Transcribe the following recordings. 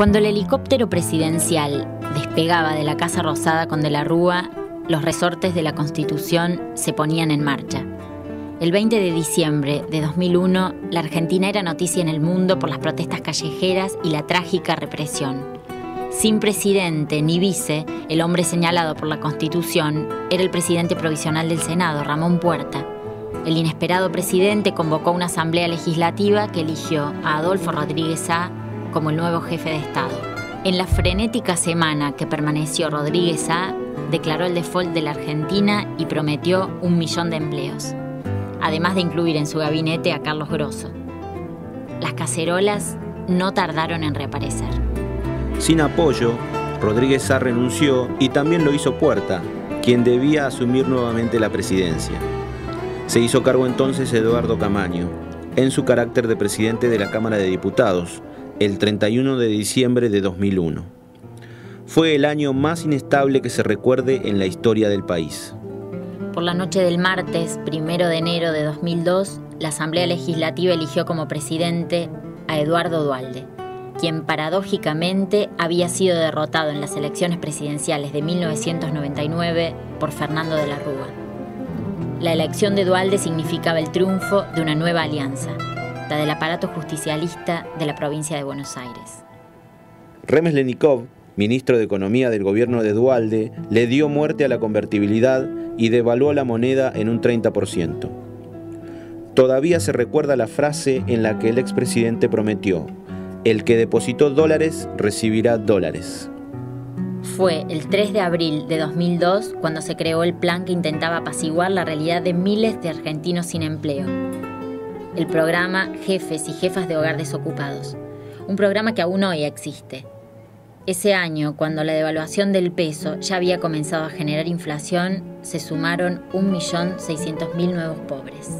Cuando el helicóptero presidencial despegaba de la Casa Rosada con De la Rúa, los resortes de la Constitución se ponían en marcha. El 20 de diciembre de 2001, la Argentina era noticia en el mundo por las protestas callejeras y la trágica represión. Sin presidente ni vice, el hombre señalado por la Constitución era el presidente provisional del Senado, Ramón Puerta. El inesperado presidente convocó una asamblea legislativa que eligió a Adolfo Rodríguez Saá como el nuevo jefe de Estado. En la frenética semana que permaneció Rodríguez Saá, declaró el default de la Argentina y prometió 1 millón de empleos, además de incluir en su gabinete a Carlos Grosso. Las cacerolas no tardaron en reaparecer. Sin apoyo, Rodríguez Saá renunció y también lo hizo Puerta, quien debía asumir nuevamente la presidencia. Se hizo cargo entonces Eduardo Camaño, en su carácter de presidente de la Cámara de Diputados, el 31 de diciembre de 2001. Fue el año más inestable que se recuerde en la historia del país. Por la noche del martes, 1 de enero de 2002, la Asamblea Legislativa eligió como presidente a Eduardo Duhalde, quien paradójicamente había sido derrotado en las elecciones presidenciales de 1999 por Fernando de la Rúa. La elección de Duhalde significaba el triunfo de una nueva alianza, la del aparato justicialista de la provincia de Buenos Aires. Remes Lenicov, ministro de Economía del gobierno de Duhalde, le dio muerte a la convertibilidad y devaluó la moneda en un 30%. Todavía se recuerda la frase en la que el expresidente prometió: el que depositó dólares recibirá dólares. Fue el 3 de abril de 2002 cuando se creó el plan que intentaba apaciguar la realidad de miles de argentinos sin empleo. El programa Jefes y Jefas de Hogar Desocupados, un programa que aún hoy existe. Ese año, cuando la devaluación del peso ya había comenzado a generar inflación, se sumaron 1.600.000 nuevos pobres.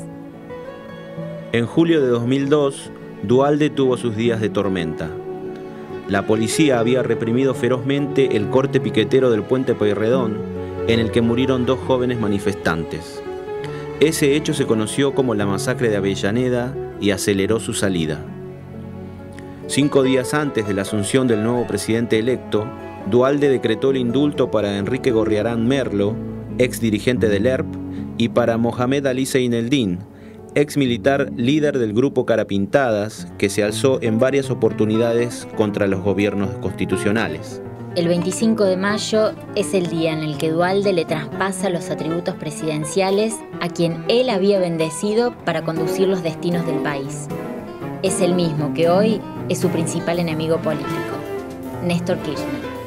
En julio de 2002, Duhalde tuvo sus días de tormenta. La policía había reprimido ferozmente el corte piquetero del puente Pueyrredón, en el que murieron 2 jóvenes manifestantes. Ese hecho se conoció como la masacre de Avellaneda y aceleró su salida. 5 días antes de la asunción del nuevo presidente electo, Duhalde decretó el indulto para Enrique Gorriarán Merlo, ex dirigente del ERP, y para Mohamed Ali Seineldín, ex militar líder del grupo Carapintadas, que se alzó en varias oportunidades contra los gobiernos constitucionales. El 25 de mayo es el día en el que Duhalde le traspasa los atributos presidenciales a quien él había bendecido para conducir los destinos del país. Es el mismo que hoy es su principal enemigo político, Néstor Kirchner.